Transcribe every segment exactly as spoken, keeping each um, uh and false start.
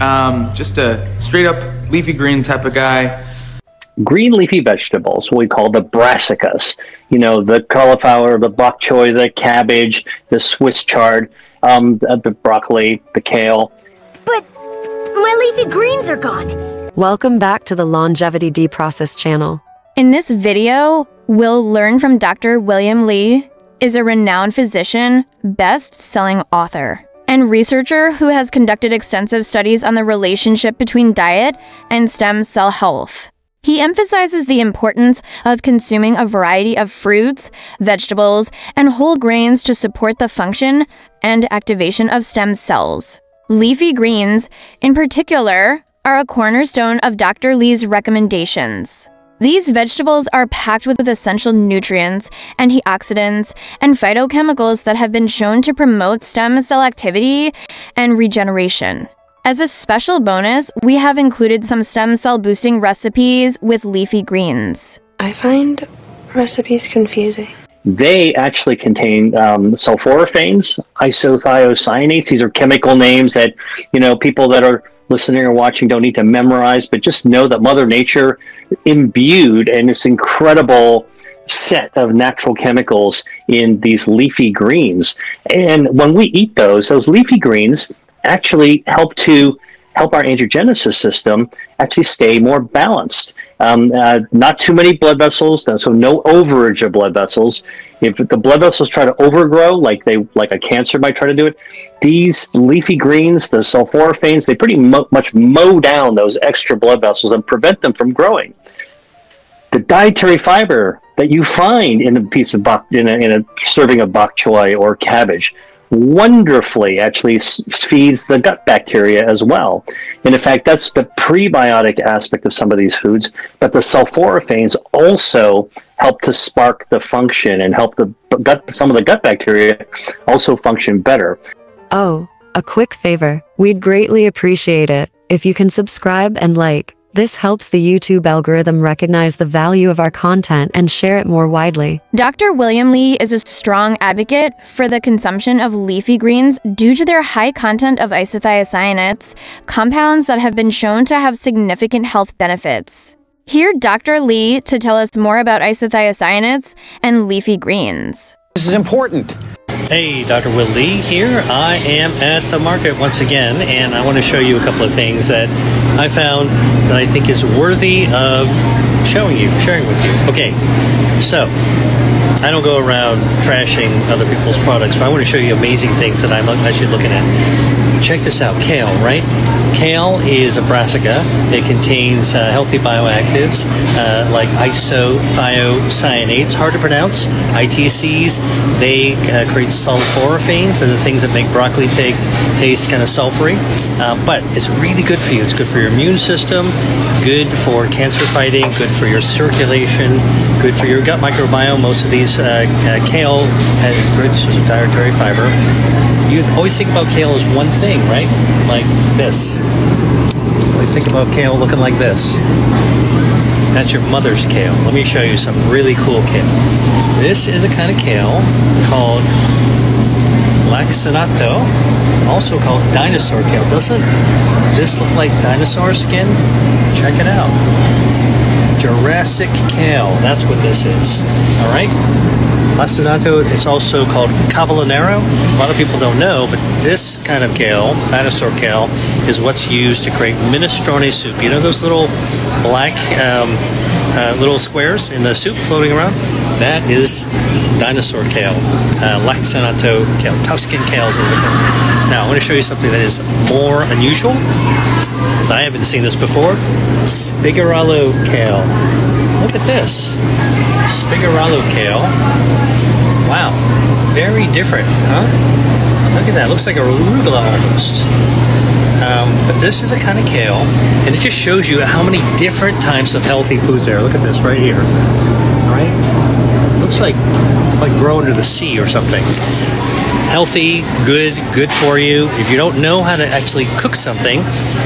Um, just a straight up leafy green type of guy. Green leafy vegetables, we call the brassicas. You know, the cauliflower, the bok choy, the cabbage, the Swiss chard, um, the broccoli, the kale. But my leafy greens are gone. Welcome back to the Longevity Deprocessed channel. In this video, we'll learn from Doctor William Li, is a renowned physician, best-selling author, and researcher who has conducted extensive studies on the relationship between diet and stem cell health. He emphasizes the importance of consuming a variety of fruits, vegetables, and whole grains to support the function and activation of stem cells. Leafy greens, in particular, are a cornerstone of Doctor Li's recommendations. These vegetables are packed with essential nutrients, antioxidants, and phytochemicals that have been shown to promote stem cell activity and regeneration. As a special bonus, we have included some stem cell boosting recipes with leafy greens. I find recipes confusing. They actually contain um, sulforaphanes, isothiocyanates. These are chemical names that, you know, people that are listening or watching don't need to memorize, but just know that Mother Nature imbued in this incredible set of natural chemicals in these leafy greens. And when we eat those, those leafy greens actually help to help our angiogenesis system actually stay more balanced. Um, uh, not too many blood vessels, so no overage of blood vessels. If the blood vessels try to overgrow, like they like a cancer might try to do it, these leafy greens, the sulforaphanes, they pretty mo much mow down those extra blood vessels and prevent them from growing. The dietary fiber that you find in a piece of bok, in a, in a serving of bok choy or cabbage, wonderfully actually feeds the gut bacteria as well. And in fact, that's the prebiotic aspect of some of these foods, but the sulforaphanes also help to spark the function and help the gut, some of the gut bacteria also function better. Oh, a quick favor. We'd greatly appreciate it if you can subscribe and like. This helps the YouTube algorithm recognize the value of our content and share it more widely. Doctor William Li is a strong advocate for the consumption of leafy greens due to their high content of isothiocyanates, compounds that have been shown to have significant health benefits. Hear Doctor Li to tell us more about isothiocyanates and leafy greens. This is important. Hey, Doctor Will Li here. I am at the market once again, and I want to show you a couple of things that I found that I think is worthy of showing you, sharing with you. Okay, so I don't go around trashing other people's products, but I want to show you amazing things that I'm actually looking at. Check this out, kale, right? Kale is a brassica. It contains uh, healthy bioactives uh, like isothiocyanates, hard to pronounce, I T Cs. They uh, create sulforaphanes, and the things that make broccoli take, taste kind of sulfury. Uh, but it's really good for you. It's good for your immune system, good for cancer fighting, good for your circulation, good for your gut microbiome. Most of these, uh, uh, kale has its great source of dietary fiber. You always think about kale as one thing, right? Like this. Always think about kale looking like this. That's your mother's kale. Let me show you some really cool kale. This is a kind of kale called Lacinato, also called dinosaur kale. Doesn't this look like dinosaur skin? Check it out. Jurassic kale, that's what this is. All right? Lacinato is also called Cavolo Nero. A lot of people don't know, but this kind of kale, dinosaur kale, is what's used to create minestrone soup. You know those little black um, uh, little squares in the soup floating around? That is dinosaur kale, uh, Lacinato kale, Tuscan kales. Now, I want to show you something that is more unusual, because I haven't seen this before. Spigarello kale. Look at this. Spigarello kale. Wow. Very different, huh? Look at that. It looks like arugula almost. Um, but this is a kind of kale, and it just shows you how many different types of healthy foods there are. Look at this right here. All right? Looks like, like growing under the sea or something. Healthy, good, good for you. If you don't know how to actually cook something,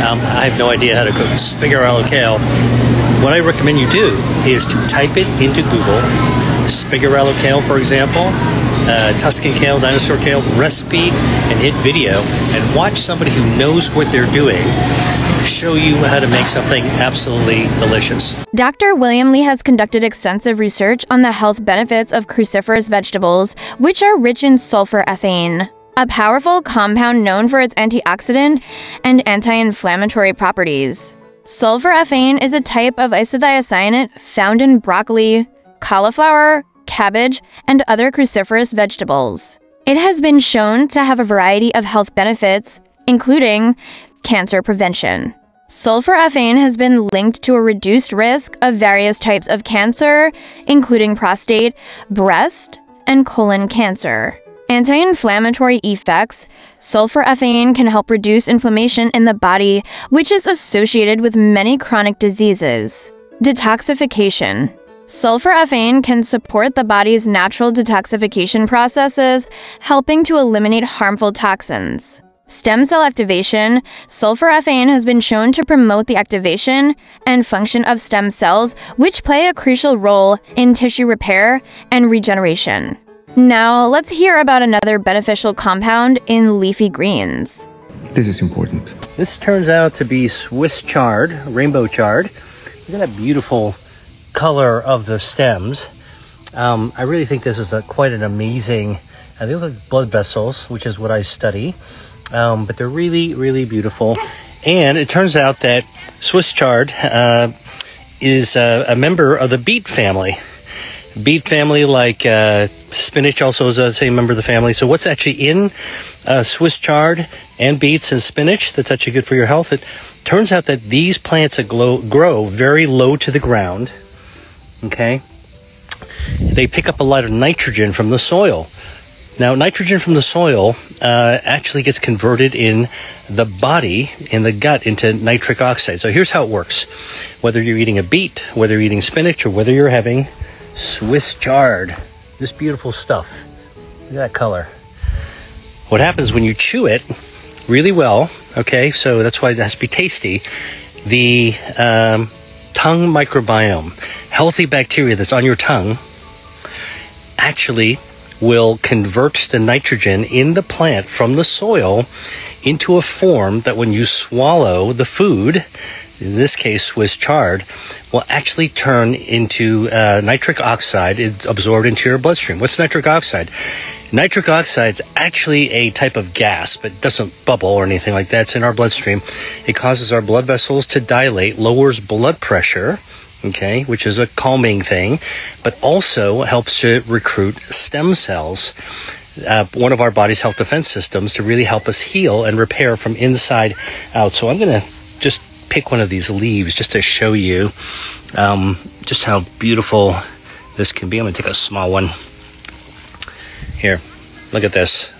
um, I have no idea how to cook Spigarello kale. What I recommend you do is to type it into Google, Spigarello kale, for example, uh, Tuscan kale, dinosaur kale recipe, and hit video, and watch somebody who knows what they're doing show you how to make something absolutely delicious. Doctor William Li has conducted extensive research on the health benefits of cruciferous vegetables, which are rich in sulforaphane, a powerful compound known for its antioxidant and anti-inflammatory properties. Sulforaphane is a type of isothiocyanate found in broccoli, cauliflower, cabbage, and other cruciferous vegetables. It has been shown to have a variety of health benefits, including cancer prevention. Sulforaphane has been linked to a reduced risk of various types of cancer, including prostate, breast, and colon cancer. Anti-inflammatory effects. Sulforaphane can help reduce inflammation in the body, which is associated with many chronic diseases. Detoxification. Sulforaphane can support the body's natural detoxification processes, helping to eliminate harmful toxins. Stem cell activation. Sulforaphane has been shown to promote the activation and function of stem cells, which play a crucial role in tissue repair and regeneration. Now, let's hear about another beneficial compound in leafy greens. This is important. This turns out to be Swiss chard, rainbow chard. Look at that beautiful color of the stems. Um, I really think this is a, quite an amazing, uh, they look like blood vessels, which is what I study. Um, but they're really, really beautiful. And it turns out that Swiss chard uh, is uh, a member of the beet family. Beet family, like uh, spinach also is the same member of the family. So what's actually in uh, Swiss chard and beets and spinach that's actually good for your health? It turns out that these plants aglow, grow very low to the ground, okay? They pick up a lot of nitrogen from the soil. Now, nitrogen from the soil uh, actually gets converted in the body, in the gut, into nitric oxide. So here's how it works. Whether you're eating a beet, whether you're eating spinach, or whether you're having Swiss chard, this beautiful stuff, look at that color. What happens when you chew it really well, okay, so that's why it has to be tasty, the um, tongue microbiome, healthy bacteria that's on your tongue, actually will convert the nitrogen in the plant from the soil into a form that when you swallow the food, in this case Swiss chard, will actually turn into uh, nitric oxide. It's absorbed into your bloodstream. What's nitric oxide? Nitric oxide is actually a type of gas, but it doesn't bubble or anything like that. It's in our bloodstream. It causes our blood vessels to dilate, lowers blood pressure, okay, which is a calming thing, but also helps to recruit stem cells, uh, one of our body's health defense systems, to really help us heal and repair from inside out. So I'm going to just pick one of these leaves just to show you um, just how beautiful this can be. I'm going to take a small one. Here, look at this.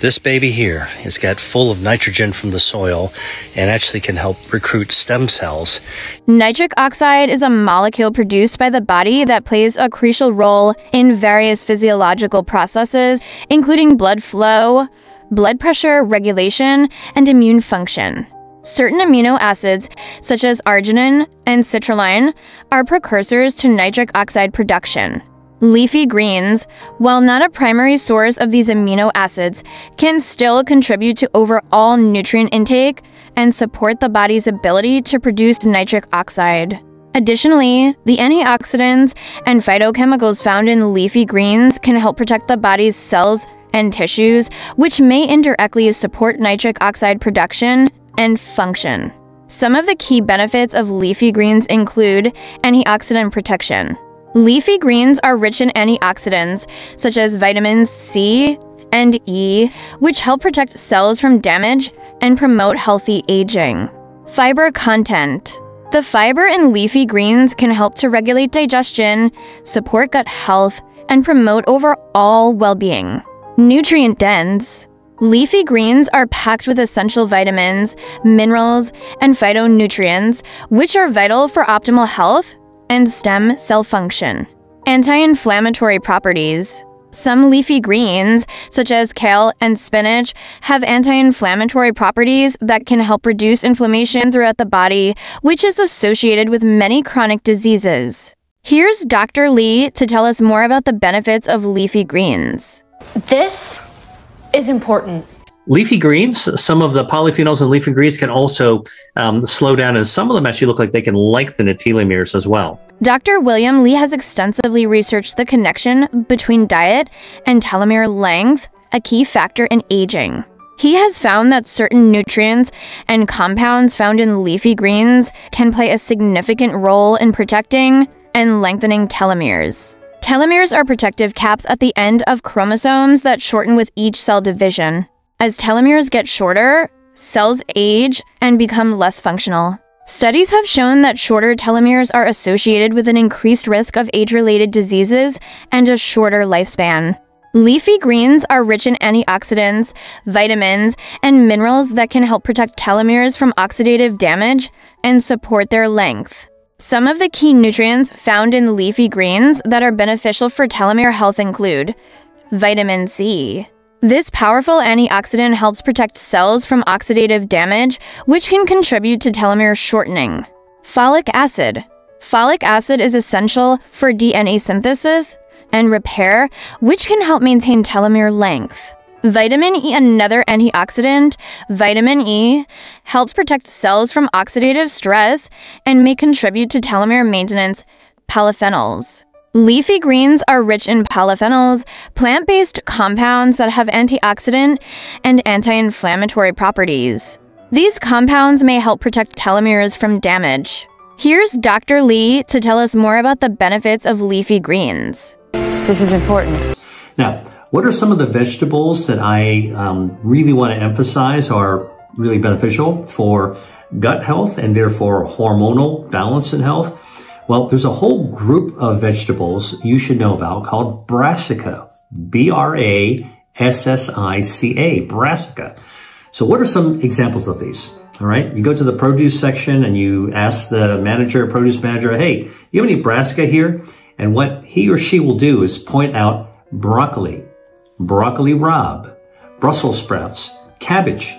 This baby here has got full of nitrogen from the soil and actually can help recruit stem cells. Nitric oxide is a molecule produced by the body that plays a crucial role in various physiological processes, including blood flow, blood pressure regulation, and immune function. Certain amino acids, such as arginine and citrulline, are precursors to nitric oxide production. Leafy greens, while not a primary source of these amino acids, can still contribute to overall nutrient intake and support the body's ability to produce nitric oxide. Additionally, the antioxidants and phytochemicals found in leafy greens can help protect the body's cells and tissues, which may indirectly support nitric oxide production and function. Some of the key benefits of leafy greens include antioxidant protection. Leafy greens are rich in antioxidants, such as vitamins C and E, which help protect cells from damage and promote healthy aging. Fiber content. The fiber in leafy greens can help to regulate digestion, support gut health, and promote overall well-being. Nutrient dense. Leafy greens are packed with essential vitamins, minerals, and phytonutrients, which are vital for optimal health and stem cell function. Anti-inflammatory properties. Some leafy greens, such as kale and spinach, have anti-inflammatory properties that can help reduce inflammation throughout the body, which is associated with many chronic diseases. Here's Doctor Li to tell us more about the benefits of leafy greens. This is important. Leafy greens, some of the polyphenols in leafy greens can also um, slow down, and some of them actually look like they can lengthen the telomeres as well. Doctor William Li has extensively researched the connection between diet and telomere length, a key factor in aging. He has found that certain nutrients and compounds found in leafy greens can play a significant role in protecting and lengthening telomeres. Telomeres are protective caps at the end of chromosomes that shorten with each cell division. As telomeres get shorter, cells age and become less functional. Studies have shown that shorter telomeres are associated with an increased risk of age-related diseases and a shorter lifespan. Leafy greens are rich in antioxidants, vitamins, and minerals that can help protect telomeres from oxidative damage and support their length. Some of the key nutrients found in leafy greens that are beneficial for telomere health include vitamin C. This powerful antioxidant helps protect cells from oxidative damage, which can contribute to telomere shortening. Folic acid. Folic acid is essential for D N A synthesis and repair, which can help maintain telomere length. Vitamin E, another antioxidant, vitamin E, helps protect cells from oxidative stress and may contribute to telomere maintenance. Polyphenols. Leafy greens are rich in polyphenols, plant-based compounds that have antioxidant and anti-inflammatory properties. These compounds may help protect telomeres from damage. Here's Doctor Li to tell us more about the benefits of leafy greens. This is important. Now, what are some of the vegetables that I um, really want to emphasize are really beneficial for gut health and therefore hormonal balance and health? Well, there's a whole group of vegetables you should know about called brassica, B R A S S I C A, brassica. So what are some examples of these? All right, you go to the produce section and you ask the manager, produce manager, hey, you have any brassica here? And what he or she will do is point out broccoli, broccoli rabe, Brussels sprouts, cabbage,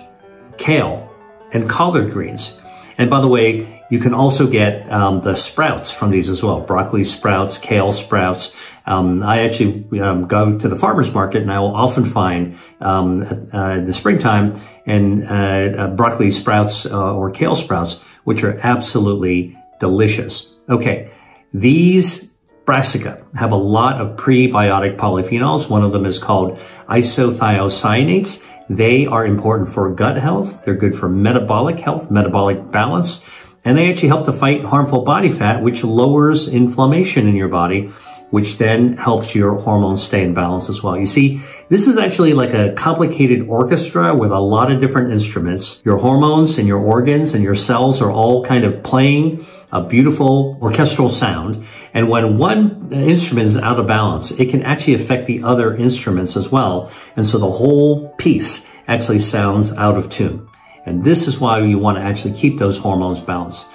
kale, and collard greens. And by the way, you can also get um, the sprouts from these as well, broccoli sprouts, kale sprouts. Um, I actually um, go to the farmer's market and I will often find um, uh, in the springtime and uh, uh, broccoli sprouts uh, or kale sprouts, which are absolutely delicious. Okay, these brassica have a lot of prebiotic polyphenols. One of them is called isothiocyanates. They are important for gut health. They're good for metabolic health, metabolic balance, and they actually help to fight harmful body fat, which lowers inflammation in your body, which then helps your hormones stay in balance as well. You see, this is actually like a complicated orchestra with a lot of different instruments. Your hormones and your organs and your cells are all kind of playing a beautiful orchestral sound. And when one instrument is out of balance, it can actually affect the other instruments as well. And so the whole piece actually sounds out of tune. And this is why you want to actually keep those hormones balanced.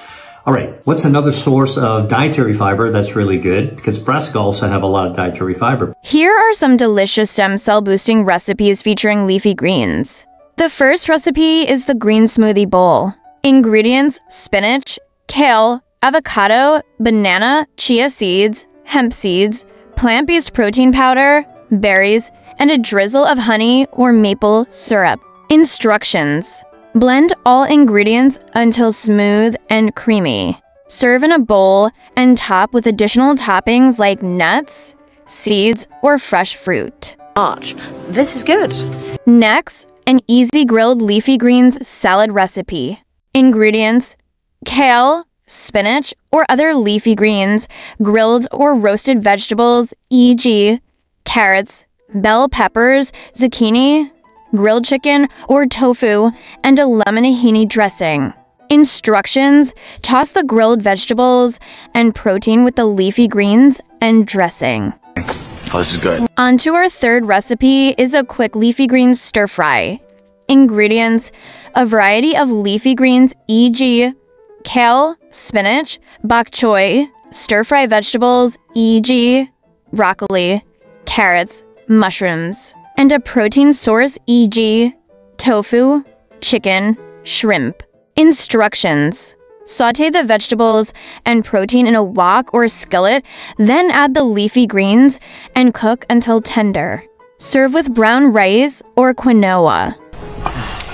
All right, what's another source of dietary fiber that's really good? Because brassica also have a lot of dietary fiber. Here are some delicious stem cell boosting recipes featuring leafy greens. The first recipe is the green smoothie bowl. Ingredients: spinach, kale, avocado, banana, chia seeds, hemp seeds, plant-based protein powder, berries, and a drizzle of honey or maple syrup. Instructions: blend all ingredients until smooth and creamy. Serve in a bowl and top with additional toppings like nuts, seeds, or fresh fruit. Arch, this is good. Next, an easy grilled leafy greens salad recipe. Ingredients: kale, spinach, or other leafy greens, grilled or roasted vegetables, for example carrots, bell peppers, zucchini, grilled chicken, or tofu, and a lemon-tahini dressing. Instructions: toss the grilled vegetables and protein with the leafy greens and dressing. Oh, this is good. On to our third recipe is a quick leafy greens stir-fry. Ingredients: a variety of leafy greens, for example kale, spinach, bok choy, stir-fry vegetables, for example broccoli, carrots, mushrooms, and a protein source, for example tofu, chicken, shrimp. Instructions: saute the vegetables and protein in a wok or skillet, then add the leafy greens and cook until tender. Serve with brown rice or quinoa.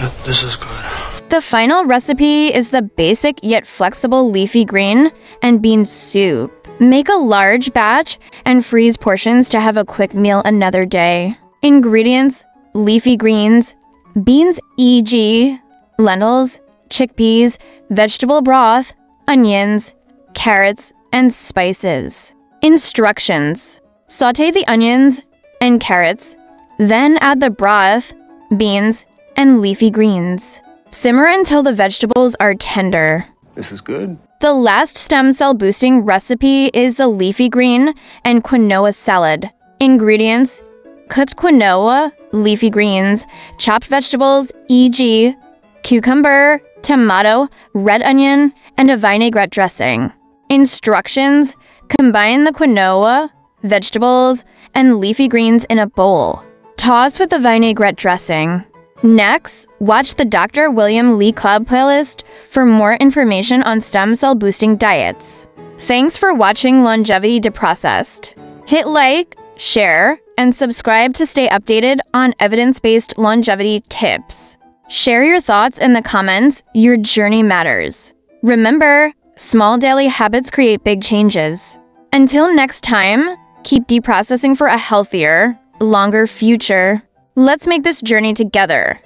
Yep, this is good. The final recipe is the basic yet flexible leafy green and bean soup. Make a large batch and freeze portions to have a quick meal another day. Ingredients: leafy greens, beans for example, lentils, chickpeas, vegetable broth, onions, carrots, and spices. Instructions: sauté the onions and carrots, then add the broth, beans, and leafy greens. Simmer until the vegetables are tender. This is good. The last stem cell boosting recipe is the leafy green and quinoa salad. Ingredients: cooked quinoa, leafy greens, chopped vegetables, for example, cucumber, tomato, red onion, and a vinaigrette dressing. Instructions: combine the quinoa, vegetables, and leafy greens in a bowl. Toss with the vinaigrette dressing. Next, watch the Doctor William Li Club playlist for more information on stem cell boosting diets. Thanks for watching Longevity Deprocessed. Hit like, share, and subscribe to stay updated on evidence-based longevity tips. Share your thoughts in the comments. Your journey matters. Remember, small daily habits create big changes. Until next time, keep deprocessing for a healthier, longer future. Let's make this journey together.